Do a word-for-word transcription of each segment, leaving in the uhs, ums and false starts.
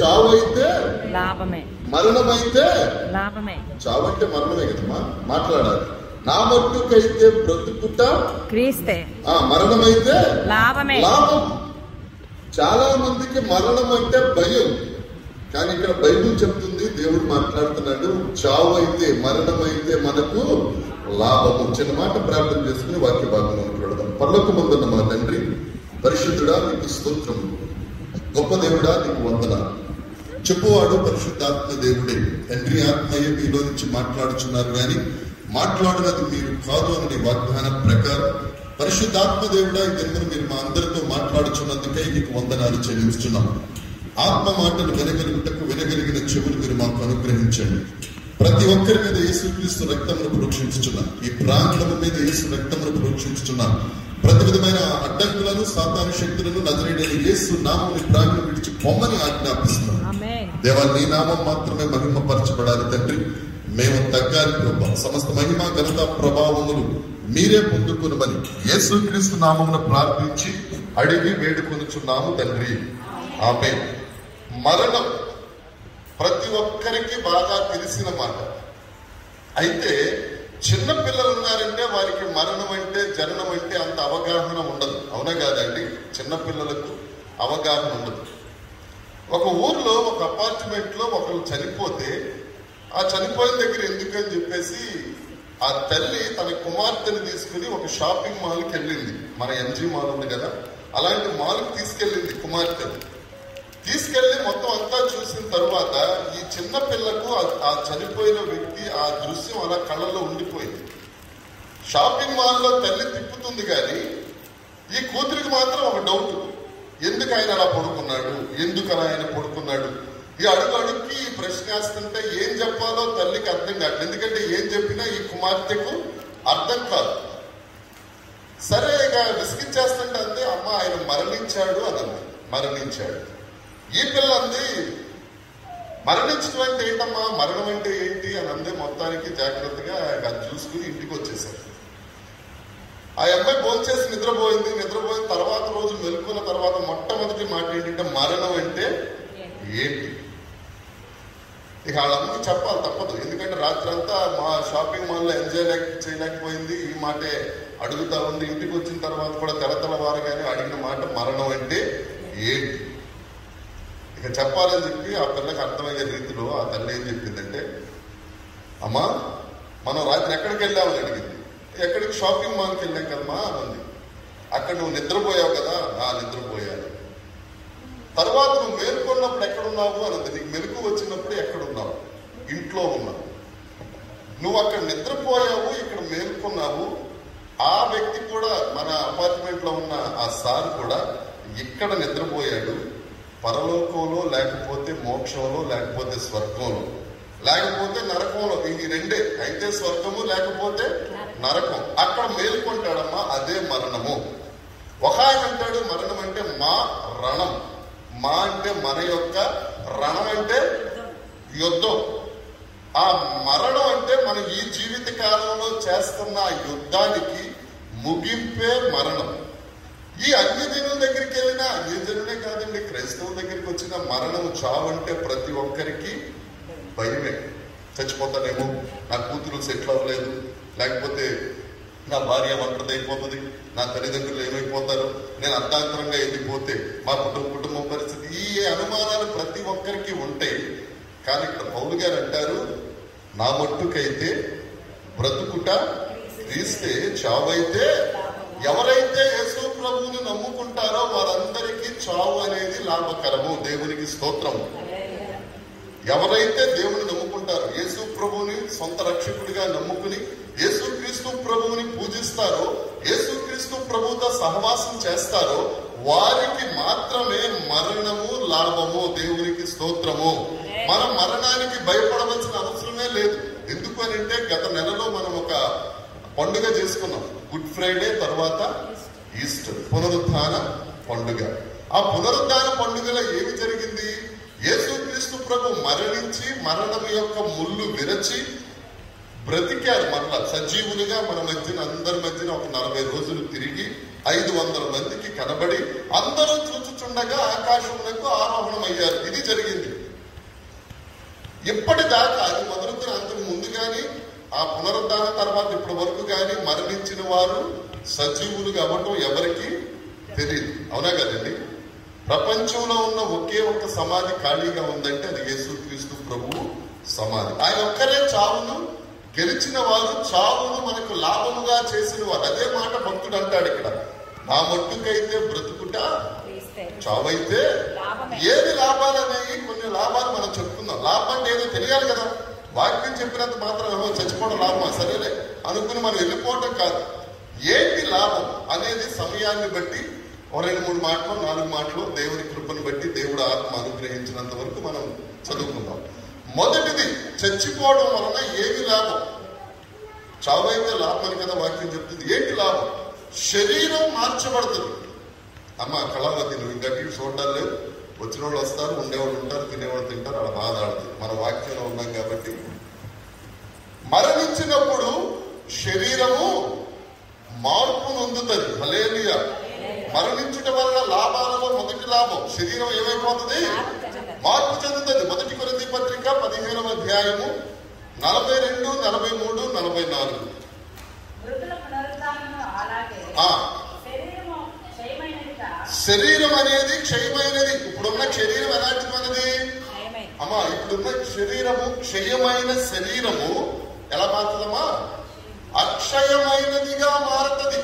చావైతే లాభమే, మరణమైతే లాభమే. చావంటే మరణమే కదమ్మా మాట్లాడాలి. నా మట్టుకైతే బ్రతుకుట క్రీస్తే, ఆ మరణమైతే లాభమే, లాభం. చాలా మందికి మరణం అంటే భయం, కానీ ఇక్కడ బైబిల్ చెప్తుంది, దేవుడు మాట్లాడుతున్నాడు, చావు అయితే మరణం అయితే మనకు లాభం. చిన్న మాట ప్రార్థన చేసుకుని వాక్య భాగంలో మాట్లాడదాం. పరలోకమందున్న మా తండ్రి, పరిశుద్ధుడా నీకు స్తోత్రం, గొప్ప దేవుడా నీకు వందన. చెప్పువాడు పరిశుద్ధాత్మ దేవుడే. తండ్రి, ఆత్మయ్య మీలో నుంచి మాట్లాడుచున్నారు, కానీ మాట్లాడినది మీరు కాదు అనే వాగ్దానం ప్రకారం పరిశుద్ధాత్మ దేవుడా ఈ దగ్గర మీరు మా అందరితో మాట్లాడుచున్నందుకే నీకు వందనాలు చెల్లిస్తున్నాం. ఆత్మ మాటలు వినగలుగుటకు వినగలిగిన చెవులు మీరు మాకు అనుగ్రహించండి. ప్రతి ఒక్కరి మీద యేసుక్రీస్తు రక్తమును ప్రోక్షించుతున్నాం. ఈ ప్రాంతము మీద యేసు రక్తమును ప్రోక్షించుతున్నాం. ప్రతి విధమైన అడ్డంకులను, సాతాను శక్తులను నజరేయుడైన యేసు నామముని ప్రాణం విడిచి పొమ్మని ఆజ్ఞాపిస్తున్నాం. దేవా, నీ నామం మాత్రమే మహిమపరచబడాలి తండ్రి. మేము తగ్గాలి ప్రభా. సమస్త మహిమ ఘనత ప్రభావములు మీరే పొందుకునమని యేసుక్రీస్తు నామమున ప్రార్థించి అడిగి వేడుకొనుచున్నాము తండ్రి. ఆమేన్. మరణం ప్రతి ఒక్కరికి బాగా తెలిసిన మాట. అయితే చిన్న పిల్లలు ఉన్నారంటే వారికి మరణం అంటే, జననం అంటే అంత అవగాహన ఉండదు. అవునా కాదండి? చిన్న పిల్లలకు అవగాహన ఉండదు. ఒక ఊర్లో ఒక అపార్ట్మెంట్ లో ఒకళ్ళు చనిపోతే, ఆ చనిపోయిన దగ్గర ఎందుకని చెప్పేసి ఆ తల్లి తన కుమార్తెని తీసుకుని ఒక షాపింగ్ మాల్కి వెళ్ళింది. మన ఎంజీ మాల్ ఉంది కదా, అలాంటి మాల్కి తీసుకెళ్ళింది కుమార్తెని. తీసుకెళ్లి మొత్తం అంతా చూసిన తర్వాత ఈ చిన్న పిల్లకు ఆ చనిపోయిన వ్యక్తి ఆ దృశ్యం అలా కళ్ళల్లో ఉండిపోయింది. షాపింగ్ మాల్లో తల్లి తిప్పుతుంది, కానీ ఈ కూతురికి మాత్రం ఒక డౌట్, ఎందుకు ఆయన అలా పడుకున్నాడు, ఎందుకు అలా ఆయన పడుకున్నాడు. ఈ అడుగు అడుగుకి ఈ ప్రశ్న వేస్తుంటే ఏం చెప్పాలో తల్లికి అర్థం కాదు. ఎందుకంటే ఏం చెప్పినా ఈ కుమార్తెకు అర్థం కాదు. సరే, ఇక విసిగించేస్తుంటే అంది, అమ్మ ఆయన మరణించాడు అన్నది. మరణించాడు. ఈ పిల్ల అంది, మరణించడం అంటే ఏంటమ్మా, మరణం అంటే ఏంటి అని అంది. మొత్తానికి జాగ్రత్తగా అది చూసుకుని ఇంటికి వచ్చేసాడు. ఆ అమ్మాయి భోంచేసి నిద్రపోయింది. నిద్రపోయిన తర్వాత రోజు మెలుకున్న తర్వాత మొట్టమొదటి మాట ఏంటంటే మరణం అంటే ఏంటి. ఇక వాళ్ళందరికీ చెప్పాలి తప్పదు, ఎందుకంటే రాత్రి అంతా మా షాపింగ్ మాల్లో ఎంజాయ్ చేయలేకపోయింది. ఈ మాటే అడుగుతా ఉంది. ఇంటికి వచ్చిన తర్వాత కూడా తెలతల వారు కానీ అడిగిన మాట మరణం అంటే ఏంటి. ఇక చెప్పాలని చెప్పి ఆ పిల్లకి అర్థమయ్యే రీతిలో ఆ తల్లి ఏం చెప్పిందంటే, అమ్మా మనం రాత్రి ఎక్కడికి వెళ్ళామని అడిగింది. ఎక్కడికి? షాపింగ్ మాల్కి వెళ్ళాం కదమ్మా అని. అక్కడ నువ్వు నిద్రపోయావు కదా. నా నిద్రపోయాను. తర్వాత నువ్వు మేలుకున్నప్పుడు ఎక్కడున్నావు అన్నది. నీకు మెలకు వచ్చినప్పుడు ఎక్కడున్నావు? ఇంట్లో ఉన్నావు. నువ్వు అక్కడ నిద్రపోయావు, ఇక్కడ మేలుకున్నావు. ఆ వ్యక్తి కూడా, మన అపార్ట్మెంట్ లో ఉన్న ఆ సార్ కూడా ఇక్కడ నిద్రపోయాడు. పరలోకంలో లేకపోతే మోక్షంలో, లేకపోతే స్వర్గంలో, లేకపోతే నరకంలో, ఇవి రెండే. అయితే స్వర్గము లేకపోతే నరకం. అక్కడ మేలుకుంటాడమ్మా, అదే మరణము. ఒక ఆయన అంటాడు మరణం అంటే మా రణం. మా అంటే మన యొక్క, రణం అంటే యుద్ధం. ఆ మరణం అంటే మనం ఈ జీవిత కాలంలో చేస్తున్న యుద్ధానికి ముగింపే మరణం. ఈ అన్యజనుల దగ్గరికి వెళ్ళినా, అన్యజనులే కాదండి, క్రైస్తవుల దగ్గరికి వచ్చిన మరణం, చావు అంటే ప్రతి ఒక్కరికి భయమే. చచ్చిపోతానేమో, నా కూతురు సెటిల్ అవ్వలేదు, లేకపోతే నా భార్య ఒంటరిది అయిపోతుంది, నా తల్లిదండ్రులు ఏమైపోతారు, నేను అర్థాంతరంగా వెళ్ళిపోతే మా కుటుంబ కుటుంబం పరిస్థితి, ఈ అనుమానాలు ప్రతి ఒక్కరికి ఉంటాయి. కానీ ఇక్కడ పౌలు గారు అంటారు, నా మట్టుకైతే బ్రతుకుట క్రీస్తే, చావైతే. ఎవరైతే యేసు ప్రభువుని నమ్ముకుంటారో వారందరికీ చావు అనేది లాభకరము. దేవునికి స్తోత్రము. ఎవరైతే దేవుని నమ్ముకుంటారో, యేసు ప్రభువుని సొంత రక్షకుడిగా నమ్ముకుని యేసుక్రీస్తు ప్రభువుని పూజిస్తారో, యేసుక్రీస్తు ప్రభువుతో సహవాసం చేస్తారో వారికి మాత్రమే మరణము లాభము. దేవునికి స్తోత్రము. మనం మరణానికి భయపడవలసిన అవసరమే లేదు. ఎందుకనంటే గత నెలలో మనం ఒక పండుగ చేసుకున్నాం, గుడ్ ఫ్రైడే, తర్వాత ఈస్టర్, పునరుద్ధాన పండుగ. ఆ పునరుద్ధాన పండుగలో ఏమి జరిగింది? యేసుక్రీస్తు ప్రభు మరణించి మరణం యొక్క ముళ్ళు విరచి బ్రతికారు. మరలా సజీవునిగా మన మధ్యన, అందరి మధ్యన ఒక నలభై రోజులు తిరిగి ఐదు వందల మందికి కనబడి అందరూ చూచుచుండగా ఆకాశమునకు ఆరోహణమయ్యారు. ఇది జరిగింది. ఇప్పటిదాకా అది మొదలుతో అంతకు ముందు కానీ ఆ పునరుద్ధాన తర్వాత ఇప్పటి వరకు కానీ మరణించిన వారు సజీవులు కావటం ఎవరికి తెలియదు. అవునా కదండి? ప్రపంచంలో ఉన్న ఒకే ఒక్క సమాధి ఖాళీగా ఉందంటే అది యేసుక్రీస్తు ప్రభువు సమాధి. ఆయన ఒక్కరే చావును గెలిచిన వారు, చావును మనకు లాభముగా చేసిన వారు. అదే మాట భక్తుడు అంటాడు ఇక్కడ, నా మట్టుకైతే బ్రతుకుట చావైతే ఏది లాభాలు అనేవి. కొన్ని లాభాలు మనం చెప్పుకుందాం. లాభం అంటే ఏదో తెలియాలి కదా. వాక్యం చెప్పినంత మాత్రం చచ్చిపోవడం లాభమా? సరేలే అనుకుని మనం వెళ్ళిపోవటం కాదు. ఏంటి లాభం అనేది సమయాన్ని బట్టి ఓ రెండు మూడు మాటలు నాలుగు మాటలు దేవుని కృపను బట్టి దేవుడు ఆత్మ అనుగ్రహించినంత వరకు మనం చదువుకుందాం. మొదటిది, చచ్చిపోవడం వలన ఏమి లాభం? చావైతే లాభం కదా వాక్యం చెప్తుంది. ఏంటి లాభం? శరీరం మార్చబడుతుంది. అమ్మ కళావతి నువ్వు ఇంకా చూడడం లేదు. వచ్చిన వాళ్ళు వస్తారు, ఉండేవాళ్ళు ఉంటారు, తినేవాళ్ళు తింటారు, అలా బాధ ఆడుతుంది. మన వాక్యంలో ఉన్నాం కాబట్టి మరణించినప్పుడు శరీరము మార్పు నొందుతుంది. హల్లెలూయా. మరణించుట వల్ల లాభాలలో మొదటి లాభం శరీరం ఏమైపోతుంది, మార్పు చెందుతుంది. మొదటి కొరింథీ పత్రిక పదిహేనవ అధ్యాయము నలభై రెండు నలభై మూడు నలభై నాలుగు శరీరం అనేది క్షయమైనది. ఇప్పుడున్న శరీరం ఎలాంటి మనది? అమ్మా ఇప్పుడున్న శరీరము క్షయమైన శరీరము ఎలా మారుతుందమ్మా? అక్షయమైనదిగా మారుతుంది.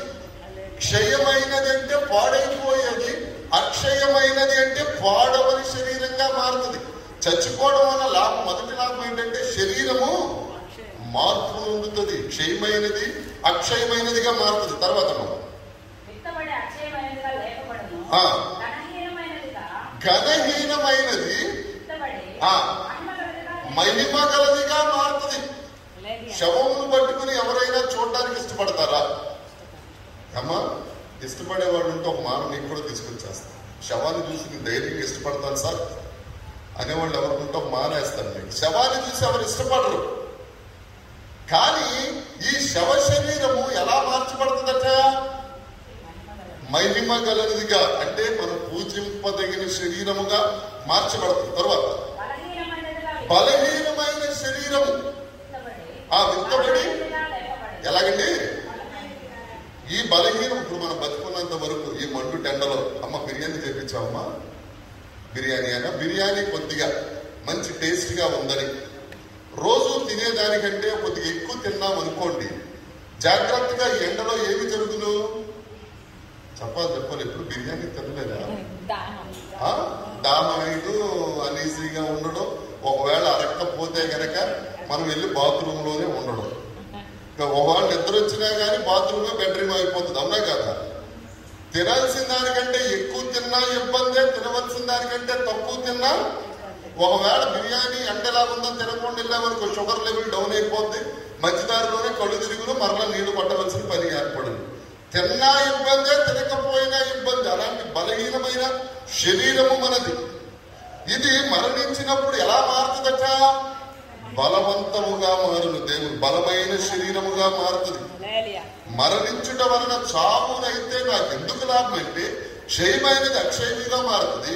క్షయమైనది అంటే పాడైపోయేది, అక్షయమైనది అంటే పాడవని శరీరంగా మారుతుంది. చచ్చిపోవడం వల్ల లాభం మొదటి లాభం ఏంటంటే శరీరము మార్పు పొందుతుంది, క్షయమైనది అక్షయమైనదిగా మారుతుంది. తర్వాత ఘనహీనమైనది మహిమ గలదిగా మారుతుంది. శవమును పట్టుకుని ఎవరైనా చూడడానికి ఇష్టపడతారా అమ్మా? ఇష్టపడేవాడు ఉంటే ఒక మాట నీకు కూడా తీసుకొచ్చేస్తాను. శవాన్ని చూసి నేను ధైర్యంగా ఇష్టపడతాను సార్ అనేవాళ్ళు ఎవరుకుంటే ఒక మానేస్తాను. నేను శవాన్ని చూసి ఎవరు ఇష్టపడరు. కానీ ఈ శవ శరీరము ఎలా మార్చబడుతుందట? మహిమ గలదిగా, అంటే మనం పూజింపదగిన శరీరముగా మార్చబడుతుంది. తర్వాత బలహీనమైన శరీరము ఆ విత్తబడి ఎలాగండి? ఈ బలహీనం ఇప్పుడు మనం బతుకున్నంత వరకు ఈ మండు టెండలో అమ్మ బిర్యానీ చేపించామమ్మా, బిర్యానీ అయినా బిర్యానీ కొద్దిగా మంచి టేస్ట్గా ఉందని రోజు తినేదానికంటే కొద్దిగా ఎక్కువ తిన్నాం అనుకోండి, జాగ్రత్తగా ఎండలో ఏమి జరుగుతుందో చెప్పాలి. చెప్పాలి ఇప్పుడు బిర్యానీ తినలేదా? దాహం ఐదు అనీజీగా ఉండడం, ఒకవేళ అరక్కపోతే కనుక మనం వెళ్ళి బాత్రూంలోనే ఉండడం, ఒకవేళ నిద్ర వచ్చినా కానీ బాత్రూంలో బెడ్రూమ్ అయిపోతుంది. అవునా కదా? తినాల్సిన దానికంటే ఎక్కువ తిన్నా ఇబ్బందే, తినవలసిన దానికంటే తక్కువ తిన్నా. ఒకవేళ బిర్యానీ ఎండలా ఉందని తినకుండా వెళ్ళామనుకో షుగర్ లెవెల్ డౌన్ అయిపోద్ది. మధ్యదారిలోనే కళ్ళు తిరుగులు మరలా నీళ్లు పట్టవలసిన పని ఏర్పడింది. తిన్నా ఇబ్బందే, తినకపోయినా ఇబ్బంది. అలాంటి బలహీనమైన శరీరము మనది. ఇది మరణించినప్పుడు ఎలా మారుతుందట? బలవంతముగా మారును. దేవుడు బలమైన శరీరముగా మారుతుంది. మరణించుట వలన చావునైతే నాకు ఎందుకు లాభం అంటే క్షయమైనది అక్షయముగా మారుతుంది.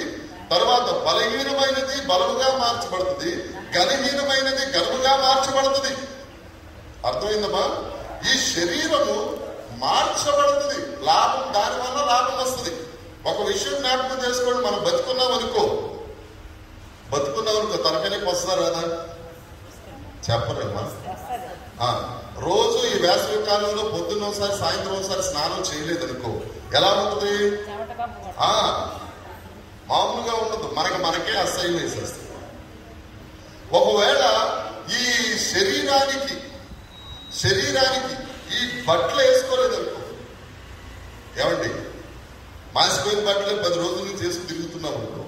తర్వాత బలహీనమైనది బలముగా మార్చబడుతుంది, ఘనహీనమైనది ఘనముగా మార్చబడుతుంది. అర్థమైందమ్మా? ఈ శరీరము మార్చబడుతుంది. లాభం, దానివల్ల లాభం వస్తుంది. ఒక విషయం జ్ఞాపకం చేసుకోండి, మనం బతుకున్నాం అనుకో బతుకున్నాం అనుకో తనకనేకి వస్తున్నారు కదా చెప్పలేమ్మా. రోజు ఈ వేసవి కాలంలో పొద్దున్న ఒకసారి సాయంత్రం ఒకసారి స్నానం చేయలేదనుకో ఎలా ఉంటుంది? మామూలుగా ఉండదు, మనకి మనకే అసహ్యం వేసేస్తుంది. ఒకవేళ ఈ శరీరానికి శరీరానికి ఈ బట్టలు వేసుకోలేదనుకో, ఏమండి మాసిపోయిన బట్టలే పది రోజుల నుంచి వేసుకు తిరుగుతున్నాం అనుకో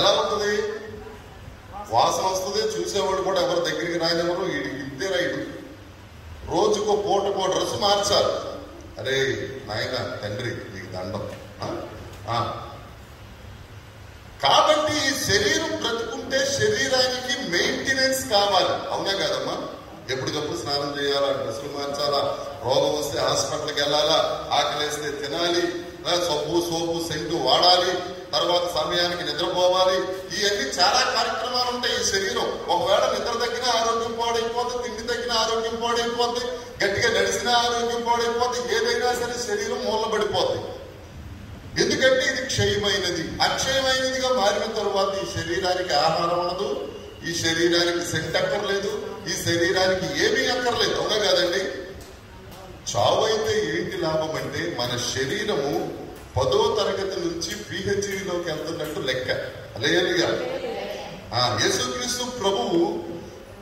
ఎలా ఉంటుంది? వాసన వస్తుంది. చూసేవాళ్ళు కూడా ఎవరి దగ్గరికి రానివ్వరు. వీడికి ఇంతే రైడు. రోజుకో పూట పో డ్రెస్ మార్చాలి. అరే నాయన తండ్రి నీకు దండం. కాబట్టి ఈ శరీరం బ్రతుకుంటే శరీరానికి మెయింటెనెన్స్ కావాలి. అవునా కాదమ్మా? ఎప్పటికప్పుడు స్నానం చేయాలా, డ్రెస్సులు మార్చాలా, రోగం వస్తే హాస్పిటల్కి వెళ్ళాలా, ఆకలి వేస్తే తినాలి, సబ్బు సోపు సెంటు వాడాలి, తర్వాత సమయానికి నిద్రపోవాలి. ఇవన్నీ చాలా కార్యక్రమాలు ఉంటాయి ఈ శరీరం. ఒకవేళ నిద్ర తగ్గిన ఆరోగ్యం పాడైపోతే, తిండి తగ్గిన ఆరోగ్యం పాడైపోతే, గట్టిగా నడిచిన ఆరోగ్యం పాడైపోతే, ఏదైనా సరే శరీరం మూల పడిపోతుంది. ఎందుకంటే ఇది క్షయమైనది. అక్షయమైనదిగా మారిన తర్వాత ఈ శరీరానికి ఆహారం ఉండదు, ఈ శరీరానికి సెంట్ అక్కర్లేదు, ఈ శరీరానికి ఏమీ అక్కర్లేదు. అవునా కాదండి? చావు అయితే ఏంటి లాభం అంటే మన శరీరము పదో తరగతి నుంచి పిహెచ్డిలోకి వెళ్తున్నట్టు లెక్క. అలయ్యలుగా యేసుక్రీస్తు ప్రభువు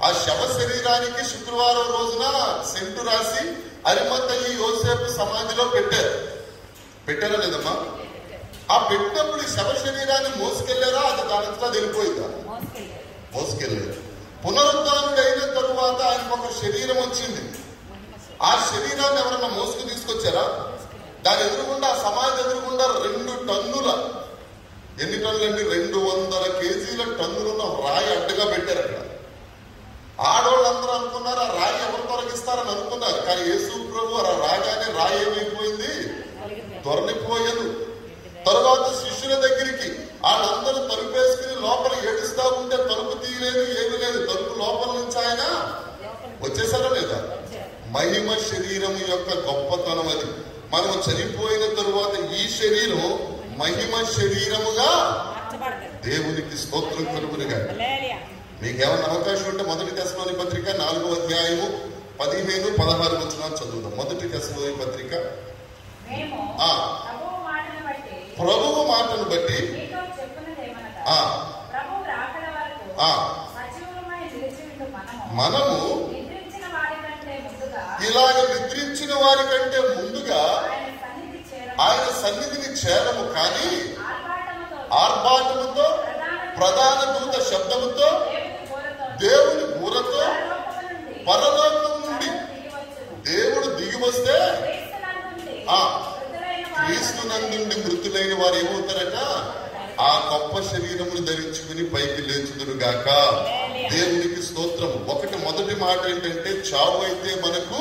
ఆ శవ శరీరానికి శుక్రవారం రోజున సెంటు రాసి అరిమతయి యోసేపు సమాధిలో పెట్టారు. పెట్టారా లేదమ్మా? ఆ పెట్టినప్పుడు ఈ శవ శరీరాన్ని మోసుకెళ్లారా, అది దానిలో వెళ్ళిపోయిందా? మోసుకెళ్ళారు. పునరుద్ధానుడైన తరువాత ఆయనకు ఒక శరీరం వచ్చింది. ఆ శరీరాన్ని ఎవరన్నా మోసుకు తీసుకొచ్చారా? దాని ఎదురుగుండా, సమాధి ఎదురుగుండా రెండు టన్నుల, ఎన్ని టన్నులండి, రెండు వందల కేజీల టన్నులున్న రాయి అడ్డగా పెట్టారు. అక్కడ ఆడవాళ్ళందరూ అనుకున్నారు ఆ రాయి ఎవరు తొలగిస్తారని అనుకున్నారు. కానీ యేసు ప్రభు రాగానే రాయి ఏమైపోయింది, తొలగిపోయాను. తర్వాత శిష్యుల దగ్గరికి వాళ్ళందరూ తలుపు వేసుకుని లోపల ఏడుస్తా ఉంటే తలుపు తీయలేదు, ఏమీ లేదు. తలుపు లోపల నుంచి ఆయన వచ్చేసారా లేదా? మహిమ శరీరం యొక్క గొప్పతనం అది. మనం చనిపోయిన తరువాత ఈ శరీరం మహిమ శరీరముగా దేవునికి స్తోత్రం కలుగునుగా. మీకేమైనా అవకాశం ఉంటే మొదటి తెస్సలోని పత్రిక నాలుగో అధ్యాయము పదిహేను పదహారు వచనాలు చదువుతాం. మొదటి తెస్సలోని పత్రిక ప్రభువు మాటను బట్టి మనము ఇలాగ నిద్రించిన వారి కంటే ముందుగా ఆయన సన్నిధిని చేరము. కానీ ఆర్భాటముతో, ప్రధాన దూత శబ్దముతో, దేవుని బూరతో పరలోకం నుండి దేవుడు దిగి వస్తే క్రీస్తు నందుండి మృతులైన వారు ఏమవుతారట, ఆ గొప్ప శరీరమును ధరించుకుని పైకి లేచుదురు గాక. దేవునికి స్తోత్రం. ఒకటి మొదటి మాట ఏంటంటే చావు అయితే మనకు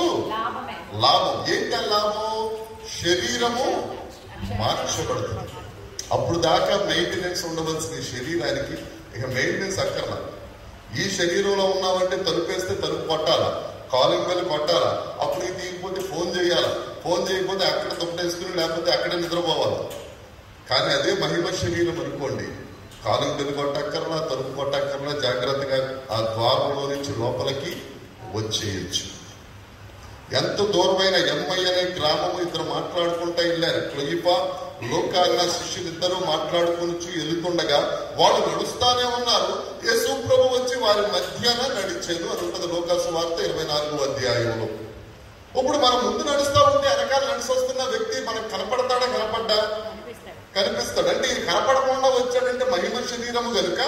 లాభం. ఏంటా లాభం? శరీరము మార్చబడుతుంది. అప్పుడు దాకా మెయింటెనెన్స్ ఉండవలసిన శరీరానికి ఇక మెయింటెనెన్స్ అక్కర్లా. ఈ శరీరంలో ఉన్నామంటే తలుపేస్తే తలుపు కొట్టాలా, కాలింగ్ బెల్ కొట్టాలా, అప్పుడు ఇది తీయకపోతే ఫోన్ చేయాలా, ఫోన్ చేయకపోతే అక్కడ తొట్టేసుకుని లేకపోతే అక్కడ నిద్రపోవాలి. కానీ అదే మహిమ శరీరం అనుకోండి, కాలం వెలుగొట్టక్కర్లా, తలుపు కొట్టక్కర్లా, జాగ్రత్తగా ఆ ద్వారంలో నుంచి లోపలికి వచ్చేయచ్చు. ఎంత దూరమైన ఎమ్ఐ అనే గ్రామం ఇద్దరు మాట్లాడుకుంటా వెళ్ళారు. క్లయిప లోకా అన్న శిష్యులు ఇద్దరు మాట్లాడుకుని వెళ్తుండగా వాళ్ళు నడుస్తానే ఉన్నారు. యేసు ప్రభు వచ్చి వారి మధ్యాహ్న నడిచేది అని ఉంటుంది లోకా సువార్త ఇరవై నాలుగో అధ్యాయంలో. ఇప్పుడు మనం ముందు నడుస్తా ఉంటే వెనకాల నడిచి వస్తున్న వ్యక్తి మనకు కనపడతాడా? కనపడ్డా? కనిపిస్తాడు. అంటే ఇది కనపడకుండా వచ్చాడంటే మహిమ శరీరము కనుక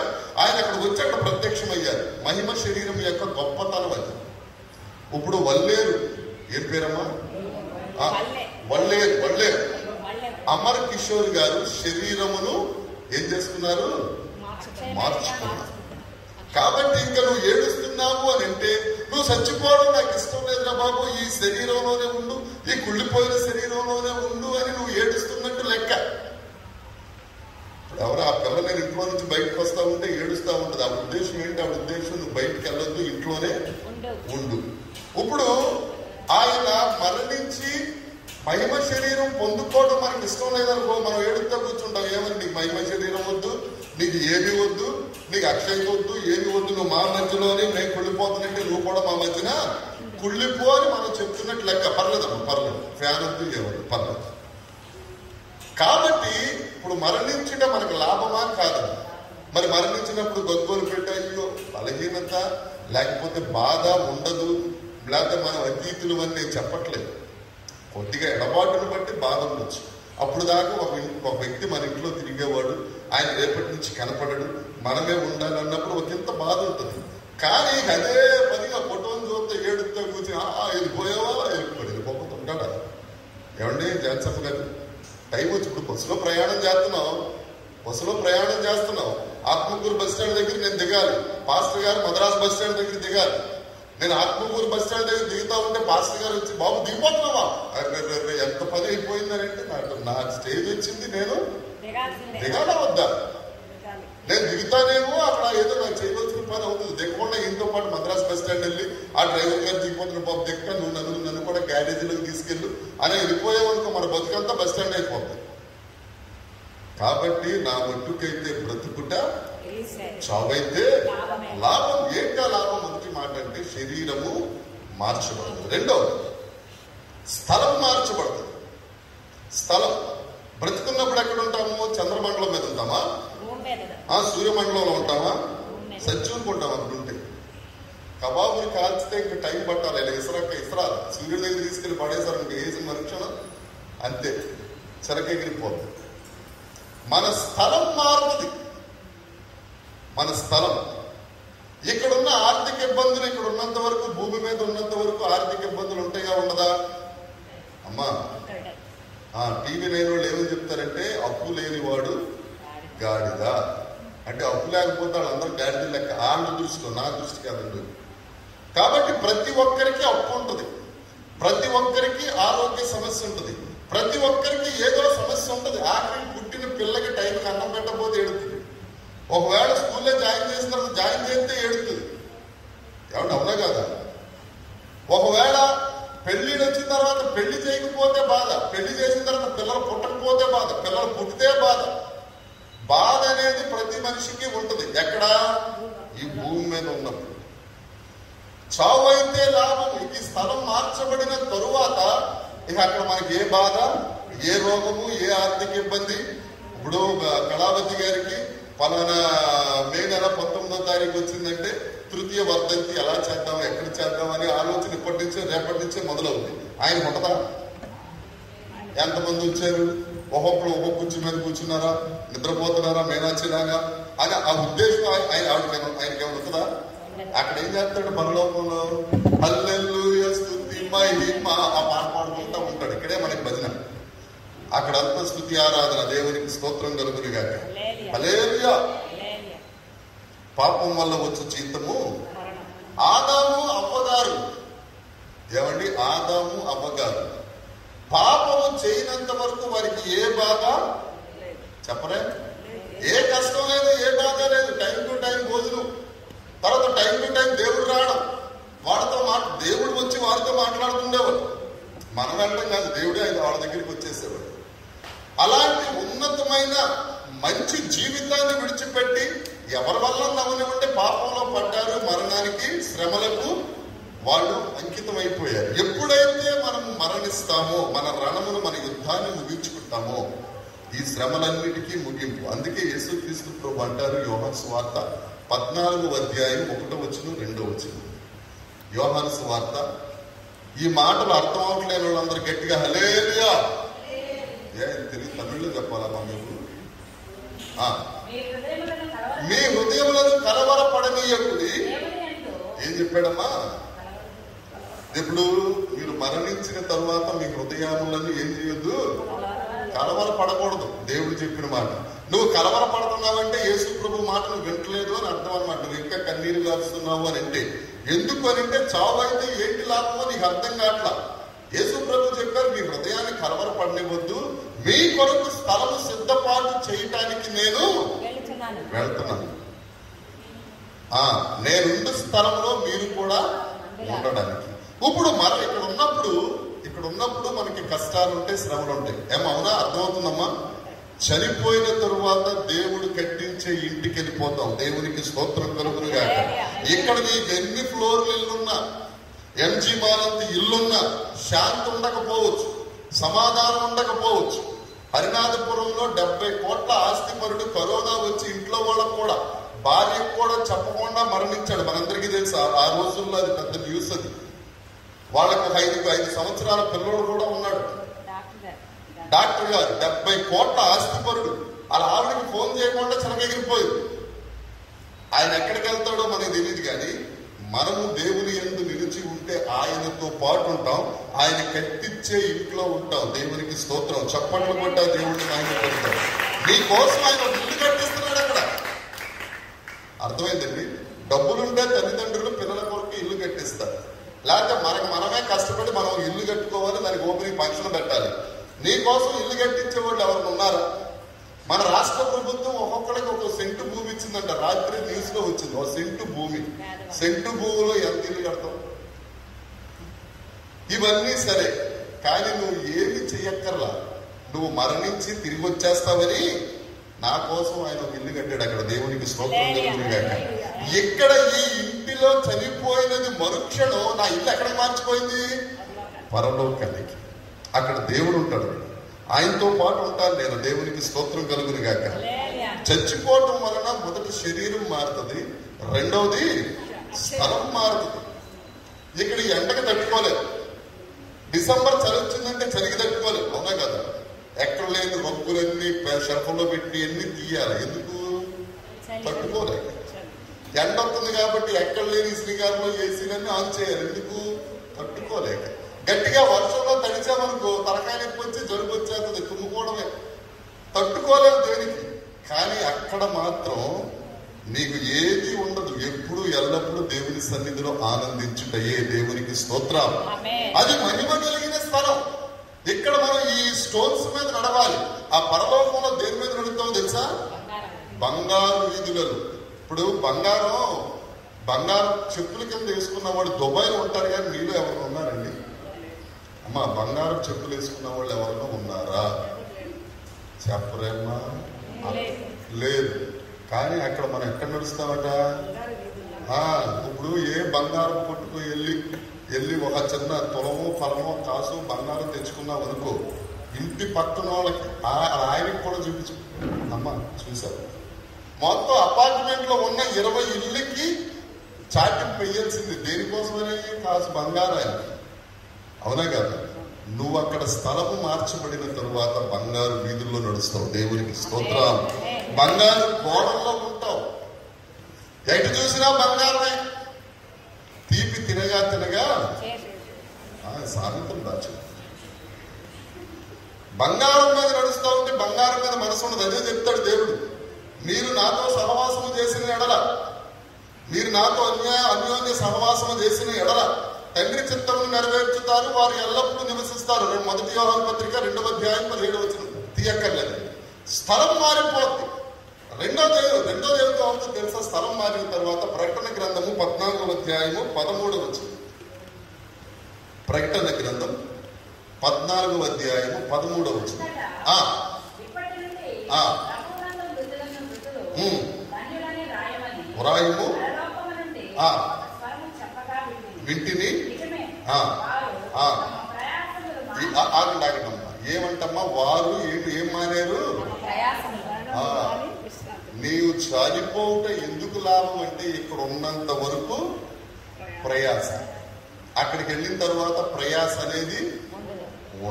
ఆయన అక్కడ వచ్చి అక్కడ ప్రత్యక్షమయ్యారు. మహిమ శరీరం యొక్క గొప్పతనం అది. ఇప్పుడు వల్లేరు, ఏం పేరమ్మా? వల్లేరు వల్లేరు అమర్ కిషోర్ గారు శరీరమును ఏం చేసుకున్నారు? మార్చుకున్నారు. కాబట్టి ఇంకా నువ్వు ఏడుస్తున్నావు అని అంటే నువ్వు చచ్చిపోవడం నాకు ఇష్టం లేదురా బాబు, ఈ శరీరంలోనే ఉండు, ఈ కుళ్ళిపోయిన శరీరంలోనే ఉండు అని నువ్వు ఏడుస్తున్నట్టు లెక్క. ఎవరు ఆ పిల్ల నేను ఇంట్లో నుంచి బయటకు వస్తా ఉంటే ఏడుస్తూ ఉంటుంది. ఆ ఉద్దేశం ఏంటి? ఆ ఉద్దేశం నువ్వు బయటకు వెళ్ళొద్దు, ఇంట్లోనే ఉండు. ఇప్పుడు ఆయన మరణించి మహిమ శరీరం పొందుకోవడం మనకి ఇష్టం లేదనుకో, మనం ఏడుస్తా కూర్చుంటాం. ఏమని? నీకు మహిమ శరీరం వద్దు, నీకు ఏమి వద్దు, నీకు అక్షయం వద్దు, ఏమి వద్దు, నువ్వు మా మధ్యలోనే నేను కుళ్ళిపోతానంటే నువ్వు కూడా మా మధ్యన కుళ్ళిపో అని మనం చెప్తున్నట్టు లెక్క. పర్లేదమ్మా, పర్లేదు, ఫ్యాన్ వద్దు, ఏమద్దు, పర్లేదు. కాబట్టి ఇప్పుడు మరణించట మనకు లాభమా కాదు? మరి మరణించినప్పుడు గొంతులు పెట్టాయో బలహీనత లేకపోతే బాధ ఉండదు, లేకపోతే మనం అతీతులు అని నేను చెప్పట్లేదు. కొద్దిగా ఎడబాటును బట్టి బాధ ఉండొచ్చు. అప్పుడు దాకా ఒక ఒక వ్యక్తి మన ఇంట్లో తిరిగేవాడు, ఆయన రేపటి నుంచి కనపడడు, మనమే ఉండాలన్నప్పుడు ఒక ఇంత బాధ ఉంటుంది. కానీ అదే పనిగా ఫోటోని చూస్తే ఏడుతో కూర్చొని ఇది పోయావా, ఎప్పుడు ఇది పోతుంటాడా? ఏమండి జాన్సప్ గారు, టైం వచ్చి ఇప్పుడు బస్సులో ప్రయాణం చేస్తున్నావు బస్సులో ప్రయాణం చేస్తున్నావు ఆత్మకూరు బస్ స్టాండ్ దగ్గర నేను దిగాలి, పాస్టర్ గారు మద్రాసు బస్ స్టాండ్ దగ్గర దిగాలి, నేను ఆత్మకూరు బస్ స్టాండ్ దగ్గర దిగుతా ఉంటే పాస్టర్ గారు వచ్చి, బాబు దిగిపోతున్నావా, ఎంత పని అయిపోయిందనంటే నాకు నా స్టేజ్ వచ్చింది, నేను దిగాలా వద్దా, నేను దిగుతానేమో అక్కడ ఏదో నాకు చేయవలసిన పని అవుతుంది, దిగకుండా ఇంతో పాటు మద్రాసు బస్ స్టాండ్ వెళ్ళి ఆ డ్రైవర్ గారు దిగిపోతున్న బాబు దిక్క నువ్వు నన్ను నన్ను కూడా గ్యారేజీలోకి తీసుకెళ్ళు అని వెళ్ళిపోయామనుకో మన బతుకంతా బస్ స్టాండ్ అయిపోతుంది. కాబట్టి నా మట్టుకైతే బ్రతుకుట చావైతే లాభం. ఏంటా లాభం? మొదటి మాట అంటే శరీరము మార్చబడుతుంది. రెండవది స్థలం మార్చబడుతుంది. స్థలం బ్రతుకున్నప్పుడు ఎక్కడ ఉంటాము? చంద్రమండలం మీద ఉంటామా? ఆ సూర్యమండలంలో ఉంటామా? సజ్జుకుంటాం అక్కడుంటే. కబాబుని కాల్చితే ఇంకా టైం పట్టాలి, ఇలా ఇసరాక ఇసరాలి, సూర్యుడి దగ్గర తీసుకెళ్ళి పడేసారంటే వేసిన మరుక్షణం అంతే చెరకెగిరిపోతుంది. మన స్థలం మారుతుంది. మన స్థలం ఇక్కడున్న ఆర్థిక ఇబ్బందులు ఇక్కడ ఉన్నంత వరకు, భూమి మీద ఉన్నంత వరకు ఆర్థిక ఇబ్బందులు ఉంటాయిగా ఉండదా అమ్మా? టీవీ లేని వాళ్ళు ఏమని చెప్తారంటే అప్పు లేనివాడు గాడిద అంటే. అప్పు లేకపోతే వాళ్ళందరూ గాడిద లెక్క ఆళ్ళ దృష్టిలో, నా దృష్టి కాదండి. కాబట్టి ప్రతి ఒక్కరికి అప్పు ఉంటుంది, ప్రతి ఒక్కరికి ఆరోగ్య సమస్య ఉంటుంది, ప్రతి ఒక్కరికి ఏదో సమస్య ఉంటుంది. ఆఖరి పుట్టిన పిల్లకి టైంకి అన్నం పెట్టకపోతే ఏడుతుంది, ఒకవేళ స్కూల్లో జాయిన్ చేసిన తర్వాత జాయిన్ చేస్తే ఏడుతుంది, ఏమంటే అవునా కదా? ఒకవేళ పెళ్లి వచ్చిన తర్వాత పెళ్లి చేయకపోతే బాధ, పెళ్లి చేసిన తర్వాత పిల్లలు పుట్టకపోతే బాధ, పిల్లలు పుట్టితే బాధ. బాధ అనేది ప్రతి మనిషికి ఉంటుంది. ఎక్కడ? ఈ భూమి మీద ఉన్నప్పుడు. చావు అయితే లాభం. ఈ స్థలం మార్చబడిన తరువాత ఇక అక్కడ మనకి ఏ బాధ, ఏ రోగము, ఏ ఆర్థిక ఇబ్బంది. ఇప్పుడు కళావతి గారికి పలానా మే నెల పంతొమ్మిదో తారీఖు వచ్చిందంటే తృతీయ వర్ధంతి ఎలా చేద్దాం, ఎక్కడ చేద్దాం అనే ఆలోచన ఇప్పటి నుంచే రేపటి నుంచే మొదలవుతుంది. ఆయన పుట్టదా? ఎంతమంది వచ్చారు? ఒక్కొక్కరు ఒక్కొక్క కుర్చీ మీద కూర్చున్నారా, నిద్రపోతున్నారా, మేనాచ్చినాగా అని ఆ ఉద్దేశం ఆయన ఆవిడ ఆయనకి ఏమవుతుందా? అక్కడ ఏం చేస్తాడు? పరలోకంలో హల్లెలూయ స్తుతి మహిమ ఆ పాట పాడుకుంటా ఉంటాడు. ఇక్కడే మనకి భజన, అక్కడ అంత స్తుతి ఆరాధన. దేవునికి స్తోత్రం కలుగునుగాక. హల్లెలూయా. పాపం వల్ల వచ్చే జీతము ఆదాము అవ్వగారు. ఏమండి? ఆదాము అవ్వగారు పాపము చేయనంత వరకు వారికి ఏ బాధ చెప్పలే, ఏ కష్టం లేదు, ఏ బాధ లేదు. టైం టు టైం భోజనం, తర్వాత టైం టు టైం దేవుడు రావడం, వాడితో మాట దేవుడు వచ్చి వారితో మాట్లాడుతుండేవాడు. మనం వెళ్ళడం కాదు, దేవుడే ఆయన వాళ్ళ దగ్గరికి వచ్చేసేవాడు. అలాంటి ఉన్నతమైన మంచి జీవితాన్ని విడిచిపెట్టి ఎవరి వల్ల నవ్వనివ్వంటే పాపంలో పడ్డారు, మరణానికి శ్రమలకు వాళ్ళు అంకితం అయిపోయారు. ఎప్పుడైతే మనం మరణిస్తామో, మన రణమును మన యుద్ధాన్ని ముగించుకుంటామో ఈ శ్రమలన్నిటికీ ముగింపు. అందుకే యేసుక్రీస్తు ప్రభు అంటారు యోహాను సువార్త పద్నాలుగు అధ్యాయం ఒకటో వచనం రెండో వచనం. యోహాను సువార్త. ఈ మాటలు అర్థం అవట్లేని వాళ్ళందరూ గట్టిగా హల్లెలూయా. ఏ తెలుగు తమిళ్లో చెప్పాలమ్మా మీకు? మీ హృదయములను కలవరపడనీయకుడి. ఏం చెప్పాడమ్మా? ఇప్పుడు మీరు మరణించిన తర్వాత మీ హృదయాలను ఏం చేయొద్దు, కలవరపడకూడదు. దేవుడు చెప్పిన మాట. నువ్వు కలవరపడుతున్నావంటే యేసు ప్రభు మాట నువ్వు వింటలేదు అని అర్థం అనమాట. నువ్వు ఇంకా కన్నీరు కారుస్తున్నావు అని అంటే ఎందుకు అని అంటే చావు అయితే ఏంటి లాభమో నీకు అర్థం కావట్లా. యేసు ప్రభు చెప్పారు మీ హృదయాన్ని కలవరపడనివ్వద్దు, మీ కొరకు స్థలము సిద్ధపాటు చేయటానికి నేను వెళ్తున్నాను, నేనుండు స్థలంలో మీరు కూడా ఉండడానికి. ఇప్పుడు మనం ఇక్కడ ఉన్నప్పుడు ఇక్కడ ఉన్నప్పుడు మనకి కష్టాలు ఉంటాయి, శ్రమలు ఉంటాయి. ఏమవునా? అర్థమవుతుందమ్మా? చనిపోయిన తరువాత దేవుడు కట్టించే ఇంటికి వెళ్ళిపోతాం. దేవునికి స్తోత్రం కలుగునుగా. ఇక్కడ నీకు ఎన్ని ఫ్లోర్లు ఇల్లున్నా, ఎంజీ మాలంత ఇల్లున్నా శాంతి ఉండకపోవచ్చు, సమాధానం ఉండకపోవచ్చు. హరినాథపురంలో డెబ్బై కోట్ల ఆస్తి పరుడు కరోనా వచ్చి ఇంట్లో వాళ్ళకు కూడా భార్యకు కూడా చెప్పకుండా మరణించాడు. మనందరికీ తెలుసు ఆ రోజుల్లో అది పెద్ద న్యూస్. అది వాళ్ళకు ఐదు ఐదు సంవత్సరాల పిల్లడు కూడా ఉన్నాడు. డాక్టర్ గారు డెబ్బై కోట్ల ఆస్తిపరుడు. అలా ఆవిడకి ఫోన్ చేయకుండా చెలకెగిరిపోయింది. ఆయన ఎక్కడికి వెళ్తాడో మనకు తెలియదు, కానీ మనము దేవుని యందు నిలిచి ఉంటే ఆయనతో పాటు ఉంటాం, ఆయన కట్టించే ఇంట్లో ఉంటాం. దేవునికి స్తోత్రం. చప్పట్లు కొట్టా దేవుడిని ఆయన పెడతాం. నీ కోసం ఆయన ఇల్లు కట్టిస్తున్నాడు అక్కడ. అర్థమైందండి? డబ్బులుంటే తల్లిదండ్రులు పిల్లల కొరకు ఇల్లు కట్టిస్తారు. లేకపోతే మనకు మనమే కష్టపడి మనం ఇల్లు కట్టుకోవాలి, దానికి ఓపెనింగ్ ఫంక్షన్ పెట్టాలి. నీకోసం ఇల్లు కట్టించే వాళ్ళు ఎవరు ఉన్నారా? మన రాష్ట్ర ప్రభుత్వం ఒక్కొక్కడికి ఒక సెంటు భూమి ఇచ్చిందంట. రాత్రి న్యూస్ లో వచ్చింది. ఒక సెంటు భూమి, సెంటు భూమిలో ఎంత ఇల్లు కడతాం? ఇవన్నీ సరే, కానీ నువ్వు ఏమి చెయ్యక్కర్లా. నువ్వు మరణించి తిరిగి వచ్చేస్తావని నా కోసం ఆయన ఒక ఇల్లు కట్టాడు. అక్కడ దేవునికి స్తోత్రం కలుగుతుంది. ఇక్కడ ఈ ఇంటిలో చనిపోయినది మరుక్షణం నా ఇల్లు ఎక్కడికి మార్చిపోయింది? పరలోకానికి. అక్కడ దేవుడు ఉంటాడు, ఆయనతో పాటు ఉంటాను నేను. దేవునికి స్తోత్రం కలుగును గాక. చచ్చిపోవటం వలన మొదటి శరీరం మారుతుంది, రెండవది స్థలం మారుతుంది. ఇక్కడ ఎండకు తట్టుకోలేదు. డిసెంబర్ చలి వచ్చిందంటే చలికి తట్టుకోలేదు, అవునా కదా? ఎక్కడ లేని రొక్కులన్నీ షర్ఫంలో పెట్టి అన్ని తీయాలి. ఎందుకు? తట్టుకోలేదు. ఎండ వస్తుంది కాబట్టి ఎక్కడ లేని శ్రీకారంలో ఏసీలన్నీ ఆన్ చేయాలి. ఎందుకు? తట్టుకోలేక. గట్టిగా వర్షంలో తడిచామనుకో తలకాయలు ఎక్కువ వచ్చి జలుబు వచ్చేస్తుంది, తుమ్ముకోవడమే. తట్టుకోలేదు దేనికి. కానీ అక్కడ మాత్రం నీకు ఏది ఉండదు. ఎప్పుడు ఎల్లప్పుడూ దేవుని సన్నిధిలో ఆనందించుటయే. దేవునికి స్తోత్రం. అది మహిమ కలిగిన స్థలం. ఇక్కడ మనం ఈ స్టోన్స్ మీద నడవాలి. ఆ పరలోకంలో దేని మీద నడుతామో తెలుసా? బంగారు వీధులలో. ఇప్పుడు బంగారం బంగారు చెప్పుల కింద వేసుకున్న వాడు దుబాయ్లో ఉంటారు, కానీ మీరు ఎవరు ఉన్నారండి? అమ్మా, బంగారు చెప్పులు వేసుకున్న వాళ్ళు ఎవరైనా ఉన్నారా? చెప్పరేమ్మా, లేదు. కానీ అక్కడ మనం ఎక్కడ నడుస్తామట? ఇప్పుడు ఏ బంగారం కొట్టుకు వెళ్ళి వెళ్ళి ఒక చిన్న తులమో ఫలమో కాసు బంగారం తెచ్చుకున్నాం అనుకో, ఇంటి పక్కన వాళ్ళకి ఆయనకి కూడా చూపించు. అమ్మ చూసారు, మొత్తం అపార్ట్మెంట్ లో ఉన్న ఇరవై ఇళ్ళకి చాటింపు వేయాల్సింది. దేనికోసమనే? కాసు బంగారానికి, అవునా కదా? నువ్వు అక్కడ స్థలము మార్చబడిన తరువాత బంగారు వీధుల్లో నడుస్తావు. దేవునికి స్తోత్రం. బంగారు గోడల్లో ఉంటావు, ఎటు చూసినా బంగారమే. తీపి తినగా తినగా సాయంత్రం దాచు. బంగారం మీద నడుస్తా ఉంటే బంగారం మీద మనసు ఉండదు. అదే చెప్తాడు దేవుడు, మీరు నాతో సహవాసము చేసిన ఎడల, మీరు నాతో అన్యాయ అన్యోన్య సహవాసము చేసిన ఎడల తండ్రి చిత్తము నెరవేర్చుతారు, వారు ఎల్లప్పుడూ నివసిస్తారు. మొదటి యోహాను పత్రిక రెండవ అధ్యాయం పదిహేడు వచనం. తీయక్కర్లేదు, స్థలం మారిపోద్ది. రెండో దేవుడు రెండో దేవుడితో అవుతుంది తెలుసా? స్థలం మారిన తర్వాత ప్రకటన గ్రంథము పద్నాలుగవ అధ్యాయము పదమూడవ వచనం. ప్రకటన గ్రంథం పద్నాలుగవ అధ్యాయము పదమూడవ వచనం. రాయము వింటిని ఆగంటాగంటమ్మా. ఏమంటమ్మా వారు ఏంటి ఏం మానేరు? నీవు చనిపోవుట ఎందుకు లాభం అంటే ఇక్కడ ఉన్నంత వరకు ప్రయాస. అక్కడికి వెళ్ళిన తర్వాత ప్రయాస అనేది